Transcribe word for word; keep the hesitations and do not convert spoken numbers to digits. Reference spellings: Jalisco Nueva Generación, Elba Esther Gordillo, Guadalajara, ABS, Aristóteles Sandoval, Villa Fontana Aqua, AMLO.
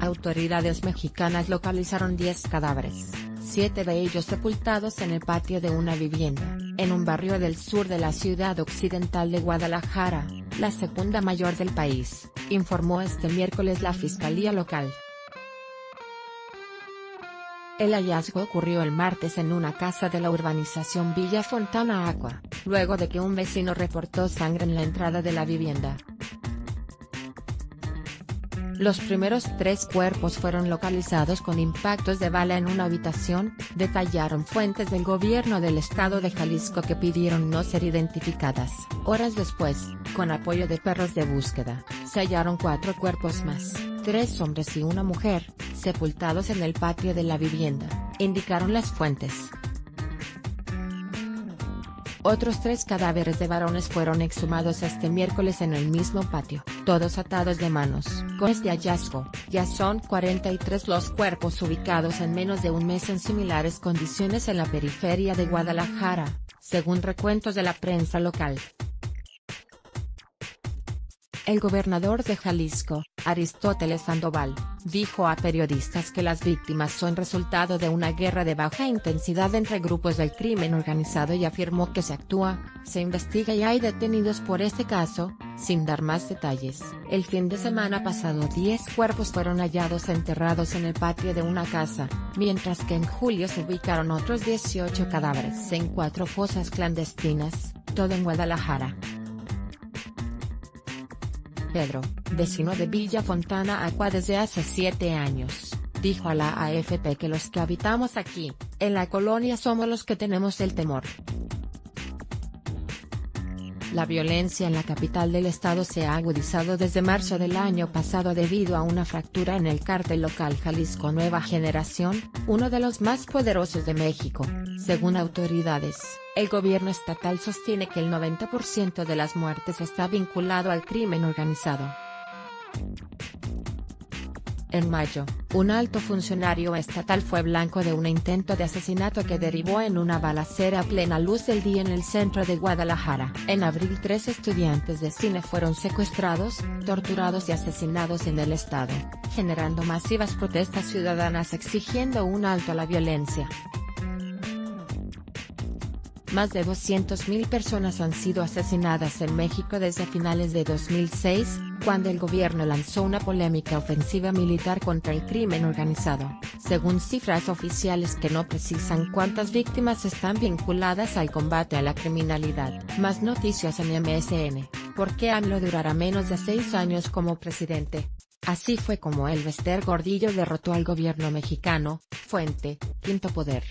Autoridades mexicanas localizaron diez cadáveres, siete de ellos sepultados en el patio de una vivienda, en un barrio del sur de la ciudad occidental de Guadalajara, la segunda mayor del país, informó este miércoles la Fiscalía Local. El hallazgo ocurrió el martes en una casa de la urbanización Villa Fontana Aqua, luego de que un vecino reportó sangre en la entrada de la vivienda. Los primeros tres cuerpos fueron localizados con impactos de bala en una habitación, detallaron fuentes del gobierno del estado de Jalisco que pidieron no ser identificadas. Horas después, con apoyo de perros de búsqueda, se hallaron cuatro cuerpos más, tres hombres y una mujer, sepultados en el patio de la vivienda, indicaron las fuentes. Otros tres cadáveres de varones fueron exhumados este miércoles en el mismo patio, todos atados de manos. Con este hallazgo, ya son cuarenta y tres los cuerpos ubicados en menos de un mes en similares condiciones en la periferia de Guadalajara, según recuentos de la prensa local. El gobernador de Jalisco, Aristóteles Sandoval, dijo a periodistas que las víctimas son resultado de una guerra de baja intensidad entre grupos del crimen organizado y afirmó que se actúa, se investiga y hay detenidos por este caso, sin dar más detalles. El fin de semana pasado diez cuerpos fueron hallados enterrados en el patio de una casa, mientras que en julio se ubicaron otros dieciocho cadáveres en cuatro fosas clandestinas, todo en Guadalajara. Pedro, vecino de Villa Fontana Aqua desde hace siete años, dijo a la A F P que los que habitamos aquí, en la colonia somos los que tenemos el temor. La violencia en la capital del estado se ha agudizado desde marzo del año pasado debido a una fractura en el cártel local Jalisco Nueva Generación, uno de los más poderosos de México, según autoridades. El gobierno estatal sostiene que el noventa por ciento de las muertes está vinculado al crimen organizado. En mayo, un alto funcionario estatal fue blanco de un intento de asesinato que derivó en una balacera a plena luz del día en el centro de Guadalajara. En abril, tres estudiantes de cine fueron secuestrados, torturados y asesinados en el estado, generando masivas protestas ciudadanas exigiendo un alto a la violencia. Más de doscientas mil personas han sido asesinadas en México desde finales de dos mil seis, cuando el gobierno lanzó una polémica ofensiva militar contra el crimen organizado, según cifras oficiales que no precisan cuántas víctimas están vinculadas al combate a la criminalidad. Más noticias en M S N, ¿por qué AMLO durará menos de seis años como presidente? Así fue como Elba Esther Gordillo derrotó al gobierno mexicano, fuente, Quinto Poder.